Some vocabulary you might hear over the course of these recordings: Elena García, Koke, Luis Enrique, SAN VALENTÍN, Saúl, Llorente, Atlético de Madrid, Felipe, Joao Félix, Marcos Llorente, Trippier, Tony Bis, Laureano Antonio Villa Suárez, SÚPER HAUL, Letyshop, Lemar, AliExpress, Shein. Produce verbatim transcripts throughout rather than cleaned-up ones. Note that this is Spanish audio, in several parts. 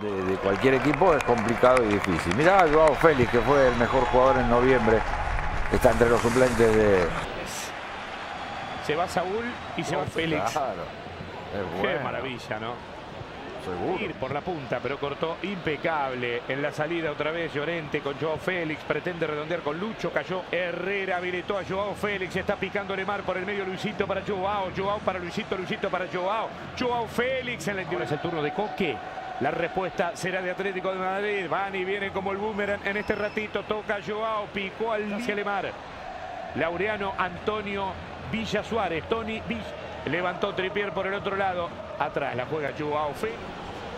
de, de cualquier equipo es complicado y difícil. Mirá a Joao Félix, que fue el mejor jugador en noviembre. Está entre los suplentes de... Se va Saúl y se oh, va Félix. Claro. Es bueno. Qué maravilla, ¿no? Seguro. Ir por la punta, pero cortó impecable. En la salida otra vez Llorente con Joao Félix. Pretende redondear con Lucho. Cayó Herrera, habilitó a Joao Félix. Está picando Lemar por el medio. Luisito para Joao. Joao para Luisito. Luisito para Joao. Joao Félix. En la interior es el turno de Koke. La respuesta será de Atlético de Madrid. Van y vienen como el boomerang. En este ratito toca Joao. Picó al hacia Lemar. Laureano Antonio Villa Suárez. Tony Bis. Levantó Trippier por el otro lado. Atrás la juega Joao Félix.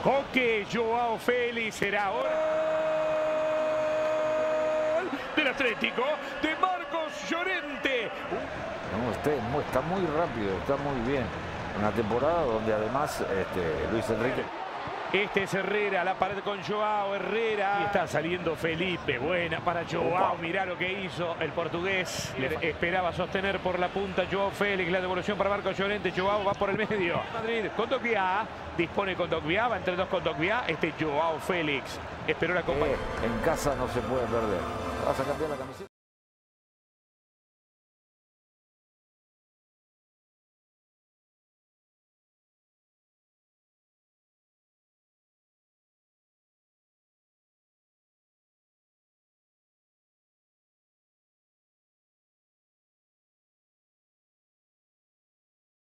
Koke, Joao Félix será ahora del Atlético de Marcos Llorente. No, este, está muy rápido, está muy bien. Una temporada donde además este, Luis Enrique. Este es Herrera, la pared con Joao, Herrera. Y está saliendo Felipe, buena para Joao. Mirá lo que hizo el portugués. Le esperaba sostener por la punta Joao Félix. La devolución para Marcos Llorente. Joao va por el medio. Madrid con Koke. Dispone con Koke. Va entre dos con Koke. Este Joao Félix. Esperó la compañía. Eh, en casa no se puede perder. Vas a cambiar la camiseta.